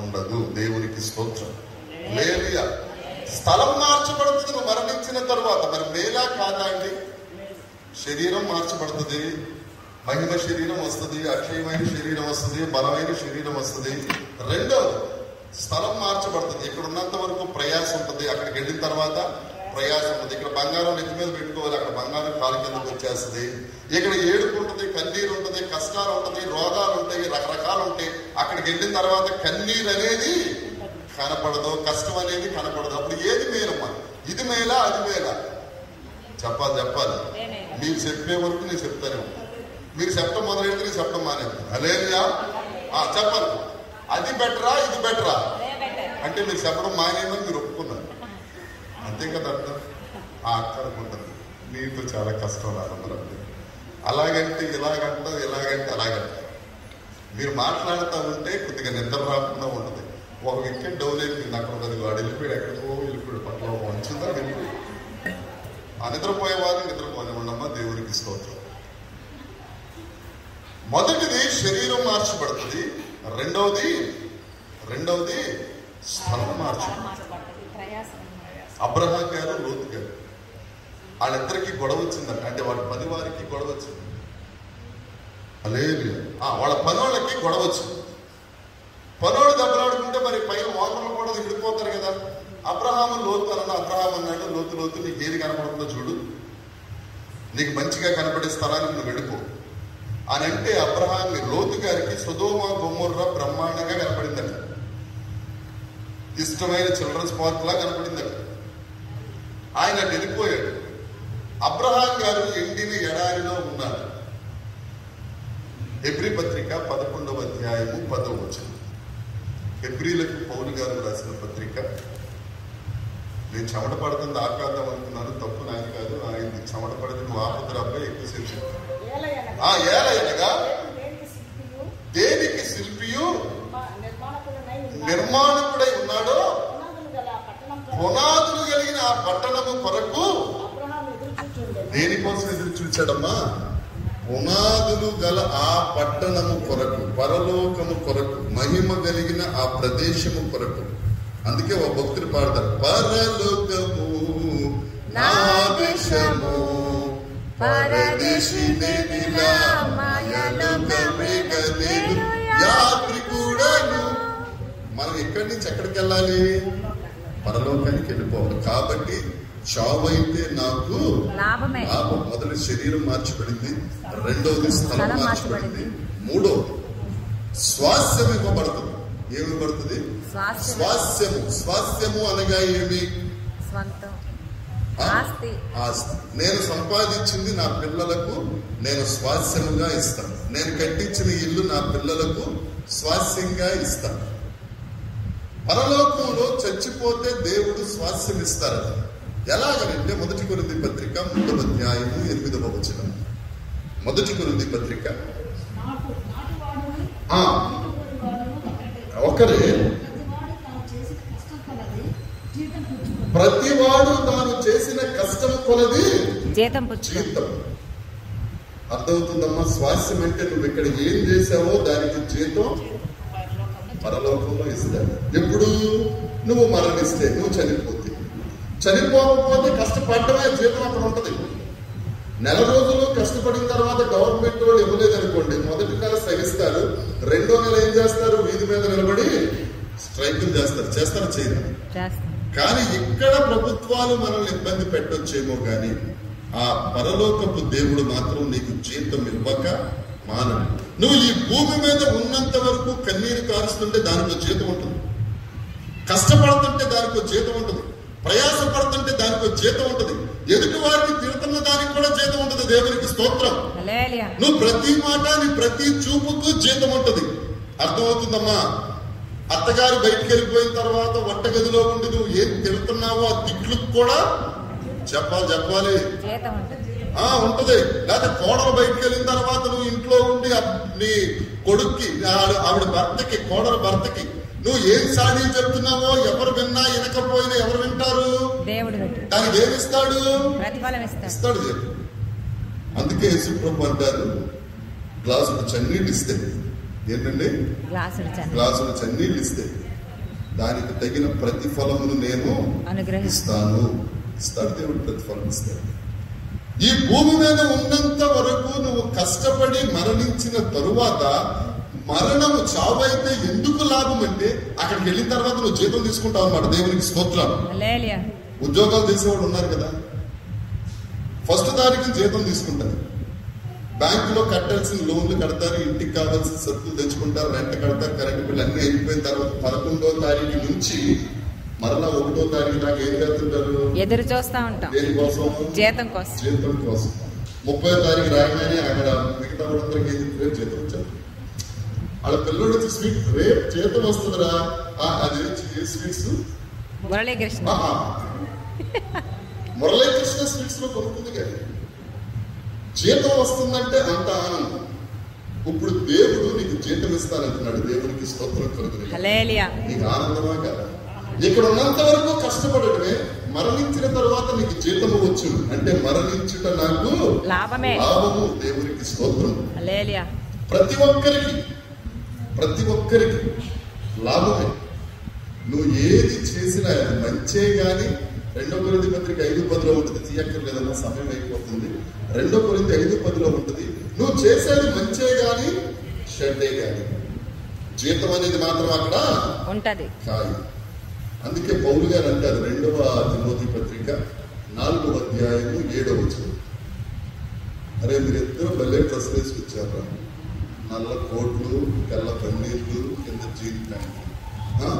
ఉండదు. దేవునికి స్తోత్రం. లేలియా, స్థలం మార్చబడుతుంది నువ్వు మరణించిన తర్వాత. మరి మేలా కాదా అండి? శరీరం మార్చబడుతుంది, మహిమ శరీరం వస్తుంది, అక్షయమైన శరీరం వస్తుంది, బలమైన శరీరం వస్తుంది. రెండో స్థలం మార్చబడుతుంది. ఇక్కడ ఉన్నంత వరకు ప్రయాసం ఉంటుంది, అక్కడికి వెళ్ళిన తర్వాత ప్రయాసం ఉంటుంది. ఇక్కడ బంగారం నెత్తి మీద పెట్టుకోవాలి, అక్కడ బంగారం కాలు కిందకు వచ్చేస్తుంది. ఇక్కడ ఏడుపు ఉంటుంది, కన్నీరు ఉంటుంది, కష్టాలు ఉంటుంది, రోగాలు ఉంటాయి, రకరకాలు ఉంటాయి. అక్కడికి వెళ్ళిన తర్వాత కన్నీరు అనేది కనపడదు, కష్టం అనేది కనపడదు. అప్పుడు ఏది మేలమ్మా? ఇది మేలా అది మేలా? చెప్పాలి చెప్పాలి. మీరు చెప్పే వరకు నేను చెప్తాను. మీరు చెప్పడం మొదలైతే నేను చెప్పడం మానేది. హల్లెలూయా. చెప్పాలి అది బెటరా ఇది బెటరా అంటే మీరు చెప్పడం మానేమని మీరు ఒప్పుకున్నారు, అంతే కదా అర్థం. ఆ అక్క అనుకుంటుంది నీతో చాలా కష్టం రాదండి, అలాగంటే ఇలాగంట ఇలాగంటే అలాగంట. మీరు మాట్లాడుతూ ఉంటే కొద్దిగా నిద్ర రాకుండా ఉంటుంది. ఒక వికెట్ డౌన్ అయిపోయింది, అక్కడ కొద్దిగా వాడు వెళ్ళిపోయాడు, ఎక్కడికో వెళ్ళిపోయాడు, పట్ల మంచిదా వెళ్ళిపోయాడు. ఆ నిద్రపోయే వారు నిద్రపోనివ్వండమ్మా. దేవునికి స్తోత్రం. మొదటిది శరీరం మార్చబడుతుంది, రెండవది రెండవది స్థలం మార్చబడుతుంది. అబ్రహాం గారు లోతు గారు వాళ్ళిద్దరికి గొడవ వచ్చిందంట. అంటే వాళ్ళ పని వారికి గొడవ వచ్చింది. లేదు, వాళ్ళ పని వాళ్ళకి గొడవ వచ్చింది. పనులు దెబ్బలాడుకుంటే మరి పైన ఓనర్లు కూడా దిగిపోతారు కదా. అబ్రహాము లోతు అన్న అబ్రహాం అన్నాడు, లోతు లోతు నీకు ఏది కనపడుతుందో చూడు, నీకు మంచిగా కనపడే స్థలానికి నువ్వు వెళ్ళిపో. అని అంటే అబ్రహాంని లోతు గారికి సొదోమ గొమొర్రా బ్రహ్మాండంగా కనపడిందండి, ఇష్టమైన చిల్డ్రన్స్ పార్క్ లా కనపడిందండి. ఆయన వెళ్ళిపోయాడు. అబ్రహాం గారు ఎండిన ఎడారిలో ఉన్నారు. హెబ్రీ పత్రిక పదకొండవ అధ్యాయము పదవ వచనం, హెబ్రీలకు పౌలు గారు రాసిన పత్రిక. నేను చెమట పడుతుంది ఆకాదం అనుకున్నాను, తప్పు నాకు కాదు. ఆయన చెమట పడుతుంది నువ్వు ఆపద్దు అబ్బాయి ఎక్కువ శిక్షణ ఏలయనగా దేనికి శిల్పియు నిర్మాణకుడై ఉన్నాడో పునాదులు కలిగిన ఆ పట్టణము కొరకు దేనికోసం ఎదురు చూచాడమ్మా? పునాదులు గల ఆ పట్టణము కొరకు, పరలోకము కొరకు, మహిమ కలిగిన ఆ ప్రదేశము కొరకు. అందుకే ఒక భక్తులు పాడతారు, పరలోకము నా దేశము పరదేశిని నిలా మాయలంగమేగలేను యాత్రికుడను. మనం ఇక్కడి నుంచి ఎక్కడికి వెళ్ళాలి? పరలోకానికి వెళ్ళిపోవాలి. కాబట్టి చావైతే నాకు లాభమే. మొదలు శరీరం మార్చబడింది, రెండవది స్థలం మార్చబడింది, మూడవది స్వాస్థ్యం ఇవ్వబడుతుంది. ఏమి పడుతుంది? స్వాస్థ్యము. స్వాస్థ్యము అనగా ఏమి? స్వంతం, ఆస్తి. నేను సంపాదించింది నా పిల్లలకు నేను స్వాస్థ్యంగా ఇస్తాను. నేను కట్టించిన ఇల్లు నా పిల్లలకు స్వాస్థ్యంగా ఇస్తాను. పరలోకంలో చచ్చిపోతే దేవుడు స్వాస్థ్యం ఇస్తారు. ఎలాగనంటే మొదటి కొరింథీ పత్రిక మూడవ అధ్యాయము ఎనిమిదవ వచనం. మొదటి కొరింథీ పత్రిక ఒకరే ప్రతివాడు తాను చేసిన కష్టం కొలది జీతం జీతం. అర్థమవుతుందమ్మా? స్వాస్థ్యం అంటే నువ్వు ఇక్కడ ఏం చేసావో దానికి జీతం పరలోకంలో ఇస్తాను. ఎప్పుడు నువ్వు మరణిస్తే, నువ్వు చనిపోతే, చనిపోకపోతే కష్టపడమే జీతం అక్కడ ఉంటుంది. నెల రోజులు కష్టపడిన తర్వాత గవర్నమెంట్ వాళ్ళు ఇవ్వలేదు అనుకోండి, మొదటి నెల సహిస్తారు, రెండో నెల ఏం చేస్తారు? వీధి మీద నిలబడి స్ట్రైకులు చేస్తారు. చేస్తారు చేయరు. కానీ ఇక్కడ ప్రభుత్వాలు మనల్ని ఇబ్బంది పెట్టొచ్చేమో, కానీ ఆ పరలోకపు దేవుడు మాత్రం నీకు జీతం ఇవ్వక మానడు. నువ్వు ఈ భూమి మీద ఉన్నంత వరకు కన్నీరు కారుస్తుంటే దానికో జీతం ఉంటుంది, కష్టపడుతుంటే దానికో జీతం ఉంటుంది, ప్రయాస పడుతుంటే దానికో జీతం ఉంటుంది, ఎదుటి వారిని తిడుతున్న దానికి కూడా జీతం ఉంటుంది. దేవునికి స్తోత్రం. నువ్వు ప్రతి మాట, నీ ప్రతి చూపుకు జీతం ఉంటుంది. అర్థమవుతుందమ్మా? అత్తగారు బయటికి వెళ్ళిపోయిన తర్వాత వంటగదిలో ఉండి నువ్వు ఏం తిడుతున్నావో ఆ తిట్లకు కూడా చెప్పాలి చెప్పాలి ఉంటది. లేకపోతే కోడలు బయటకు వెళ్ళిన తర్వాత నువ్వు ఇంట్లో ఉండి నీ కొడుక్కి, ఆవిడ భర్తకి, కోడలు భర్తకి నువ్వు ఏం సాధి చెప్తున్నావో ఎవరు విన్నా వినకపోయినా ఎవరు వింటారు? దానికి ఏమిస్తాడు? ఇస్తాడు. అందుకే యేసుప్రభువు అంటారు, గ్లాసులు చన్నీళ్ళు ఇస్తే ఏంటండి? గ్లాసులు చన్నీళ్ళు ఇస్తే దానికి తగిన ప్రతిఫలమును నేను అనుగ్రహిస్తాను. ఇస్తాడు దేవుడు, ప్రతిఫలం ఇస్తాడు. ఈ భూమి మీద ఉన్నంత వరకు నువ్వు కష్టపడి మరణించిన తరువాత మరణము, చావైతే ఎందుకు లాభం అంటే అక్కడికి వెళ్ళిన తర్వాత నువ్వు జీతం తీసుకుంటావు అన్నమాట. దేవునికి స్తోత్రం. ఉద్యోగాలు చేసేవాళ్ళు ఉన్నారు కదా, ఫస్ట్ తారీఖు జీతం తీసుకుంటారు, బ్యాంకులో కట్టాల్సిన లోన్లు కడతారు, ఇంటికి కావాల్సిన సరుకులు తెచ్చుకుంటారు, రెంట్ కడతారు, కరెంట్ బిల్లు అన్ని అయిపోయిన తర్వాత పదకొండో తారీఖు నుంచి మరలా ఒకటో తారీఖు దాకా ఏం చేస్తుంటారు? ఎదురు చూస్తా ఉంటాం. దేనికోసం? జీతం కోసం. జీతం కోసం. ముప్పై తారీఖు రాగానే అక్కడ మిగతా వాళ్ళందరికీ రేపు జీతం వచ్చారు. వాళ్ళ పిల్లలు వచ్చి స్వీట్, రేపు జీతం వస్తుందిరా, అది స్వీట్స్ మురళీకృష్ణ మురళీకృష్ణ స్వీట్స్ లో కొనుక్కుంది కానీ జీతం వస్తుందంటే అంత ఆనందం. ఇప్పుడు దేవుడు నీకు జీతం ఇస్తానంటున్నాడు. దేవునికి స్తోత్రం కలుగుతుంది. నీకు ఆనందమా కదా? ఇక్కడ ఉన్నంత వరకు కష్టపడటమే, మరణించిన తర్వాత నీకు జీతము వచ్చు అంటే మరణించుట నాకు లాభమే. లాభము. దేవునికి స్తోత్రం. ప్రతి ఒక్కరికి ప్రతి ఒక్కరికి లాభమే. నువ్వు ఏది చేసినా మంచే. కానీ రెండో కొరింథీ పత్రిక ఐదు పదిలో ఉంటుంది, తీయక్కర్లేదన్న సమయం అయిపోతుంది. రెండో కొరింథీ ఐదు పదిలో ఉంటుంది, నువ్వు చేసేది మంచే గాని షడ్డే గాని జీతం అనేది మాత్రం అక్కడ ఉంటది. అందుకే పౌలు గారు అంటారు, రెండవ తిమోతి పత్రిక నాలుగవ అధ్యాయము ఏడవ వచనం, అరే మీరిద్దరు భలే డ్రెస్ వేసుకొచ్చారా, నల్ల కోట్లు, తెల్ల కన్నీళ్ళు, కింద జీన్ ప్యాంట్.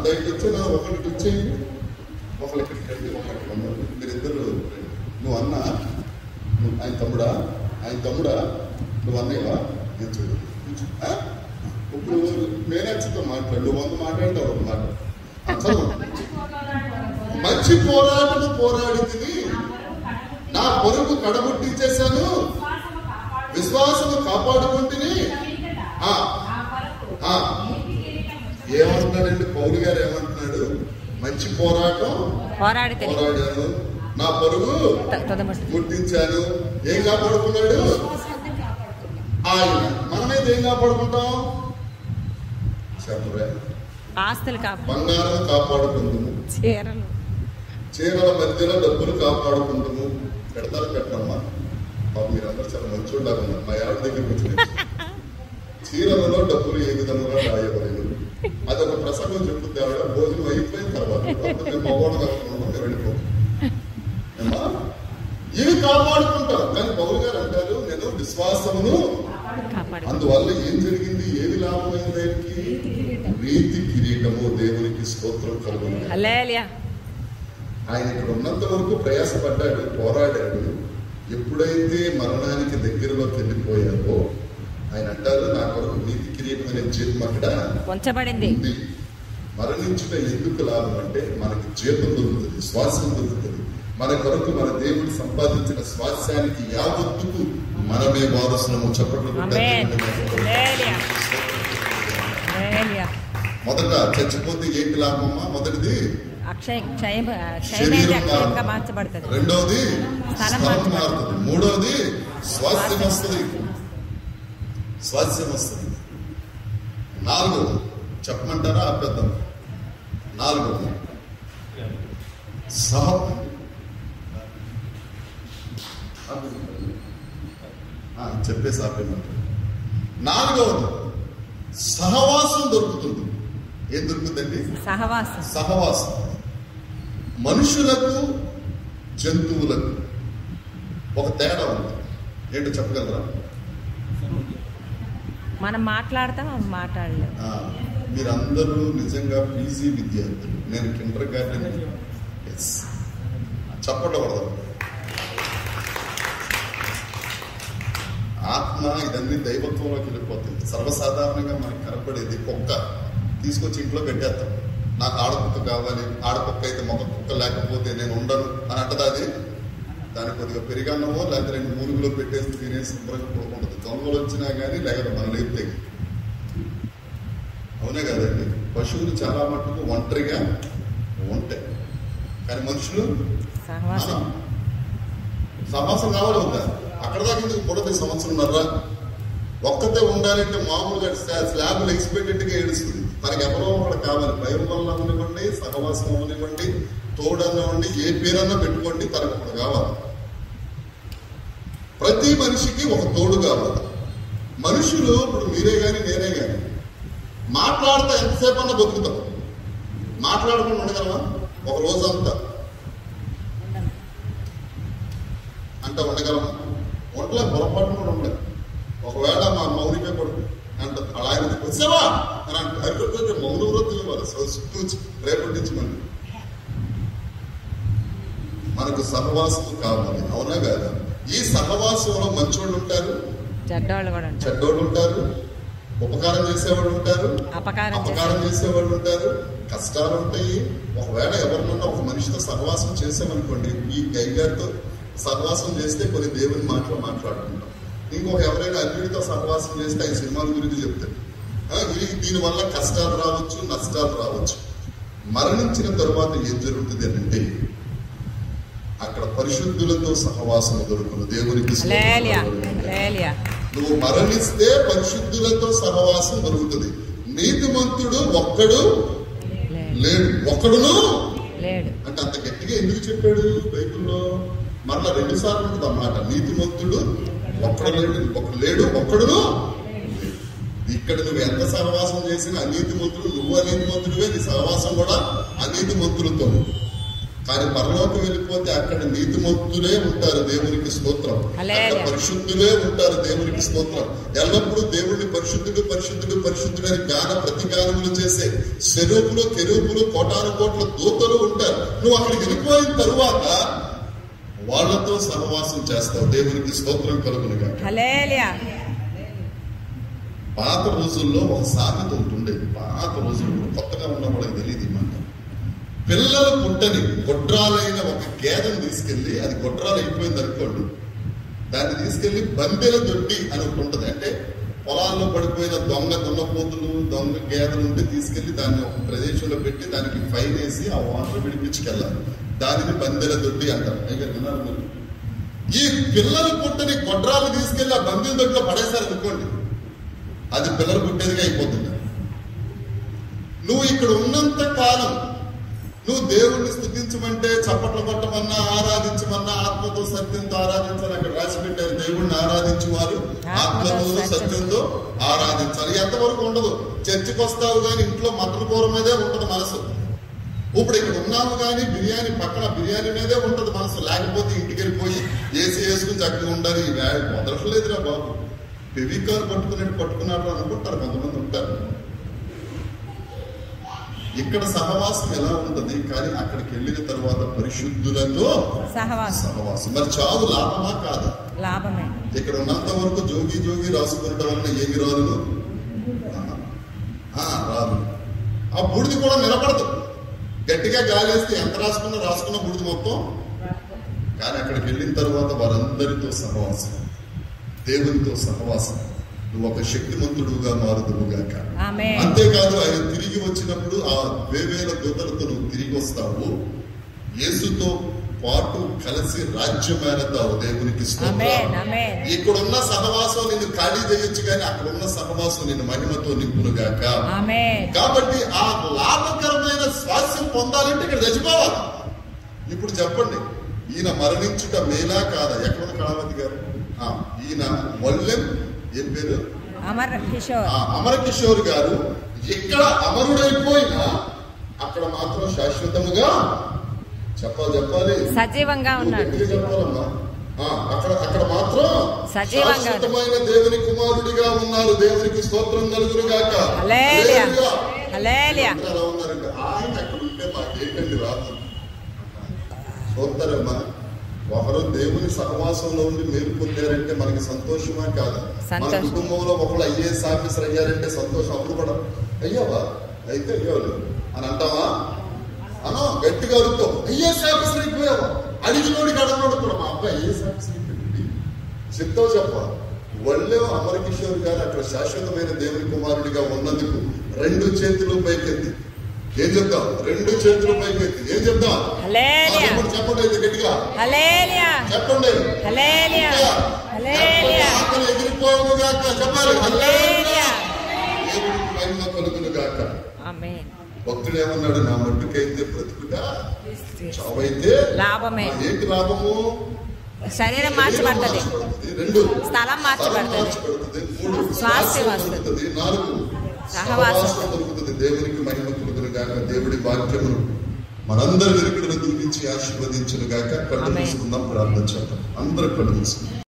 బయటకు వచ్చా ఒకరికి వచ్చేయండి, ఒకరికి రండి, ఒకరికి ఉన్నారు మీరిద్దరు. నువ్వు అన్నా, నువ్వు ఆయన తమ్ముడా, ఆయన తమ్ముడా, నువ్వు అన్నయ్యవా, నేను చూడండి. ఇప్పుడు మేనేజ్తో మాట్లాడు, నువ్వు వంద మాట్లాడతావు ఒక మాట. మంచి పోరాటం పోరాడింది, నా పొరుగు కడగొట్టించేశాను, విశ్వాసం కాపాడుకుంటుని. ఏమంటున్నాడండి పౌలు గారు, ఏమంటున్నాడు? మంచి పోరాటం పోరాడాను, నా పొరుగు గుర్తించాను. ఏం కాపాడుకున్నాడు ఆయన? మనమైతే ఏం కాపాడుకుంటాం చెప్పరా? బంగారం కాపాడుకుంటాము, చీరల మధ్యలో డబ్బులు కాపాడుకుంటాము. పెడతారు పెట్టమ్మా, మీరందరూ చాలా మంచి ఉండాలన్నారు. మా ఆవిడ దగ్గరికి వచ్చిన చీరలలో డబ్బులు ఏ విధంగా రాయలేదు, అదొక ప్రసంగం చెప్తుంది ఆవిడ. భోజనం అయిపోయిన తర్వాత ఇవి కాపాడుకుంటాం. కానీ పౌరు గారు అంటారు, నేను విశ్వాసమును. అందువల్ల ఏం జరిగింది? ఏది లాభమైంది? రీతి కిరీటము. దేవునికి స్తోత్రం కలుగుతుంది. ఆయన ఇక్కడ ఉన్నంత వరకు ప్రయాసపడ్డాడు, పోరాడాడు. ఎప్పుడైతే మరణానికి దగ్గరలోకి వెళ్ళిపోయారో ఆయన అంటారు, నా కొరకు నీతి కిరీటం అనే జీతం అక్కడ ఉంచబడింది. మరణించిన ఎందుకు లాభం అంటే మనకి జీతం దొరుకుతుంది, శ్వాసం దొరుకుతుంది. మన కొరకు మన దేవుడు సంపాదించిన శ్వాసానికి యావత్తుకు మనమే వారసులము. చెప్పట్లు మొదట చచ్చిపోతే ఏంటి లాభమా? మొదటిది మార్చబడుతుంది, రెండోది మారుతుంది, మూడోది స్వాస్థ్యం వస్తుంది, స్వాస్థ్యం వస్తుంది, నాలుగోది చెప్పమంటారా? అభ్యర్థం నాలుగోది సహ చెప్పేసి ఆపేమంటారు. నాలుగవది సహవాసం దొరుకుతుంది. ఏం దొరుకుతుందండి? సహవాసం. సహవాసం మనుషులకు జంతువులకు ఒక తేడా ఉంది, ఏంటో చెప్పగలరా? మనం మాట్లాడతాం, అవి మాట్లాడలేదు. మీరందరూ నిజంగా పీజీ విద్యార్థులు, నేను కిండర్ గార్డెన్. చెప్పడం పడదాం. ఆత్మ ఇదన్నీ దైవత్వంలోకి వెళ్ళిపోతుంది. సర్వసాధారణంగా మనకు కనపడేది కుక్క, తీసుకొచ్చి ఇంట్లో పెట్టేస్తాం. నాకు ఆడకుక్క కావాలి, ఆడకుక్క అయితే మొక్క కుక్క లేకపోతే నేను ఉండను అని అంటది. అది దాని కొద్దిగా పెరిగానమో లేకపోతే రెండు మూలుగులో పెట్టేసి తినేసి శుభ్రంగా పడుకుంటుంది. దొంగలు వచ్చినా కానీ లేకపోతే మన లేపితే. అవునే కదండి, పశువులు చాలా మట్టుకు ఒంటరిగా ఉంటాయి, కానీ మనుషులు సమాసం కావాలి ఉందా? అక్కడ దాకా ఎందుకు కూడదు? సంవత్సరం ఉన్నారా ఒక్కతే ఉండాలంటే మామూలుగా స్లాబ్లు ఎక్స్పెక్టెడ్గా ఏడుస్తుంది. మనకి ఎవరో ఒకటి కావాలి, భయం వల్ల అవనివ్వండి, సహవాసం అవనివ్వండి, తోడనివ్వండి, ఏ పేరన్నా పెట్టుకోండి, తనకు ఒకటి కావాలి. ప్రతి మనిషికి ఒక తోడు కావాలి. మనుషులు ఇప్పుడు మీరే కానీ నేనే కానీ మాట్లాడతా ఎంతసేపు అన్నా బతుకుతాం, మాట్లాడకుండా ఉండగలవా? ఒక రోజంతా అంటే ఉండగలవా? ఒంట్లో పొరపాటు కూడా ఉండదు. ఒకవేళ మా మౌనిపై పడుతుంది అంటే అలా వచ్చావా అని అంటే మౌన వ్రతం ఇవ్వాలి. సో చుట్టూ రేపటించమని మనకు సహవాసం కావాలి. అవునా కాదా? ఈ సహవాసంలో మంచోళ్ళు ఉంటారు, చెడ్డోళ్ళు ఉంటారు, ఉపకారం చేసేవాళ్ళు ఉంటారు, అపకారం చేసేవాళ్ళు ఉంటారు, కష్టాలు ఉంటాయి. ఒకవేళ ఎవరినన్నా ఒక మనిషితో సహవాసం చేసామనుకోండి, ఈ గైగారితో సహవాసం చేస్తే కొన్ని దేవుని మాటలు మాట్లాడుకుంటాం. ఇంకొక ఎవరైనా అన్నిటితో సహవాసం చేస్తే ఆయన సినిమాల గురించి చెప్తాడు. దీనివల్ల కష్టాలు రావచ్చు, నష్టాలు రావచ్చు. మరణించిన తర్వాత ఏం జరుగుతుంది అంటే అక్కడ పరిశుద్ధులతో సహవాసం దొరుకుతుంది. దేవునికి నువ్వు మరణిస్తే పరిశుద్ధులతో సహవాసం దొరుకుతుంది. నీతిమంతుడు ఒక్కడు లేడు, ఒక్కడును అంటే అంత గట్టిగా ఎందుకు చెప్పాడు బైబిల్లో? మరలా రెండు సార్లు ఉంటుంది అన్నమాట. నీతిమంతుడు ఒక్కడు లేడు, ఒక్కడు లేడు, ఒక్కడును. ఇక్కడ నువ్వు ఎంత సహవాసం చేసినా అనీతి మంతుడు, నువ్వు అనీతి మంతుడివే, నీ సహవాసం కూడా అనీతి మంతులతో. ఆయన పరలోకం వెళ్ళిపోతే అక్కడ నీతిమంతులే ఉంటారు, దేవునికి స్తోత్రం. అక్కడ పరిశుద్ధులే ఉంటారు, దేవునికి స్తోత్రం. ఎల్లప్పుడూ దేవుడిని పరిశుద్ధుడు పరిశుద్ధుడు పరిశుద్ధుడు అని గాన ప్రతిగానములు చేసే శరూపులు కెరూపులు కోటాను కోట్ల దూతలు ఉంటారు. నువ్వు అక్కడికి వెళ్ళిపోయిన తరువాత వాళ్లతో సహవాసం చేస్తావు. దేవునికి స్తోత్రం కలుగునుగా. పాత రోజుల్లో ఒక సామెత ఉంటుండేది. పాత రోజుల్లో కొత్తగా ఉన్న వాళ్ళకి తెలియదు. పిల్లలు పుట్టని గొడ్రాలైన ఒక గేదెను తీసుకెళ్లి, అది గొడ్రాలు అయిపోయింది అనుకోండి, దాన్ని తీసుకెళ్లి బందెల దొడ్డి అని ఒకటి ఉంటుంది. అంటే పొలాల్లో పడిపోయిన దొంగ దున్నపోతులు దొంగ గేదెలు ఉంటే తీసుకెళ్లి దాన్ని ఒక ప్రదేశంలో పెట్టి దానికి ఫైన్ వేసి ఆ వాటర్ విడిపించుకెళ్ళాలి. దానిని బందెల దొడ్డి అంటారు. విన్నారు? ఈ పిల్లలు పుట్టని గొడ్రాలు తీసుకెళ్లి ఆ బందెల దొడ్డిలో పడేశారు అనుకోండి, అది పిల్లలు పుట్టేదిగా అయిపోతుంది. నువ్వు ఇక్కడ ఉన్నంత కాలం నువ్వు దేవుణ్ణి స్తుతించమంటే, చప్పట్లు కొట్టమన్నా, ఆరాధించమన్నా, ఆత్మతో సత్యంతో ఆరాధించాలి. అక్కడ రాసి పెట్టారు, దేవుణ్ణి ఆరాధించు వారు ఆత్మతో సత్యంతో ఆరాధించాలి. ఎంతవరకు ఉండదు. చర్చికి వస్తావు కానీ ఇంట్లో మటన్ కూర మీదే ఉంటుంది మనసు. ఇప్పుడు ఇక్కడ ఉన్నావు కానీ బిర్యానీ పక్కన బిర్యానీ మీదే ఉంటుంది మనసు. లేకపోతే ఇంటికి వెళ్ళిపోయి ఏసీ వేసుకుని చక్కగా ఉండాలి. ఈ వ్యాధి మొదలట్లేదురా బాబు, పెవికాలు పట్టుకున్నట్టు పట్టుకున్నాడు అనుకుంటారు కొంతమంది ఉంటారు. ఇక్కడ సహవాసం ఎలా ఉంటుంది కానీ అక్కడికి వెళ్ళిన తర్వాత పరిశుద్ధులతో సహవాసం. మరి చావు లాభమా కాదా? లాభమే. ఇక్కడ ఉన్నంత వరకు జోగి జోగి రాసుకుంటాం వల్ల ఏమి రాదు, రాదు. ఆ బూడిది కూడా నిలబడదు. గట్టిగా గాలేస్తే ఎంత రాసుకున్నా రాసుకున్న బూడిది మొత్తం. కానీ అక్కడికి వెళ్ళిన తర్వాత వారందరితో సహవాసం, దేవునితో సహవాసం. నువ్వు ఒక శక్తిమంతుడుగా మారుదువుగాక. అంతేకాదు, ఆయన తిరిగి వచ్చినప్పుడు ఆ వేవేల దూతలతో నువ్వు తిరిగి వస్తావు. యేసుతో పాటు కలిసి రాజ్యం ఏలతావు. దేవునికి స్తోత్రం. ఇక్కడున్న సహవాసం నిన్ను ఖాళీ చేయొచ్చు కానీ అక్కడున్న సహవాసం నిన్ను మహిమతో నింపునుగాక. కాబట్టి ఆ లాభకరమైన స్వాస్థ్యం పొందాలంటే ఇక్కడ చచ్చిపోవాలి. ఇప్పుడు చెప్పండి, ఈయన మరణించుట మేలా కాదా? ఎక్కడ కళావతి గారు? ఈయన మొల్లెం ఏం పేరు? అమర్ కిషోర్. అమర్ కిషోర్ గారు ఎక్కడ అమరుడైపోయినా అక్కడ మాత్రం శాశ్వతముగా చెప్పాలి. చెప్పాలి, సజీవంగా ఉన్నాడు. చెప్పాలమ్మా. అక్కడ అక్కడ మాత్రం శాశ్వతమైన దేవుని కుమారుడిగా ఉన్నారు. దేవునికి స్తోత్రం కలుగును గాక. హల్లెలూయా. అలా ఉన్నారంటే ఆయన అక్కడ ఉంటే మాకేంటండి రాదు. చూస్తారమ్మా, ఒకరు దేవుని సహవాసంలో ఉండి మేలు పొందారంటే మనకి సంతోషమా కాదు? మన కుటుంబంలో ఒకళ్ళు ఐఏఎస్ ఆఫీసర్ అయ్యారంటే సంతోషం. అప్పుడు కూడా అయ్యావా అయితే అయ్యావు అని అంటావా? అనా గట్టిగా అడుగుతో ఐఏఎస్ ఆఫీసర్ అయిపోయావా? అడిగినోడి కడగనోడు కూడా మా అబ్బాయి ఐఏఎస్ ఆఫీసర్ అయిపోయింది చెప్తావు చెప్ప. వాళ్ళే అమర్ కిషోర్ గారు అక్కడ శాశ్వతమైన దేవుని కుమారుడిగా ఉన్నందుకు రెండు చేతులు పైకెత్తి ఏం చెప్తాం? రెండు చేతుల పైకి ఎత్తి ఏం చెప్తాం? చెప్పండి అయితే గట్టిగా చెప్పండి. ఆకలి ఎగిరిపోను గాక. చెప్పాలి, మహిమ కలుగును గాక. భక్తుడు ఏమన్నాడు? నా మట్టుకైతే బ్రతుకుట, చావైతే లాభమే. ఏంటి లాభము? శరీరం మార్చబడుతుంది, రెండు స్థలం మార్చబడుతుంది, మూడు స్వాస్థ్యం వస్తుంది, నాలుగు సహవాసం దొరుకుతుంది. దేవునికి మహిమ కలుగును గాక. దేవుడి వాక్యమును మనందరి వెనుకను దీవించి ఆశీర్వదించును గాక. కళ్ళు మూసుకుందాం, ప్రార్థన చేద్దాం. అందరూ కళ్ళు మూసుకుందాం.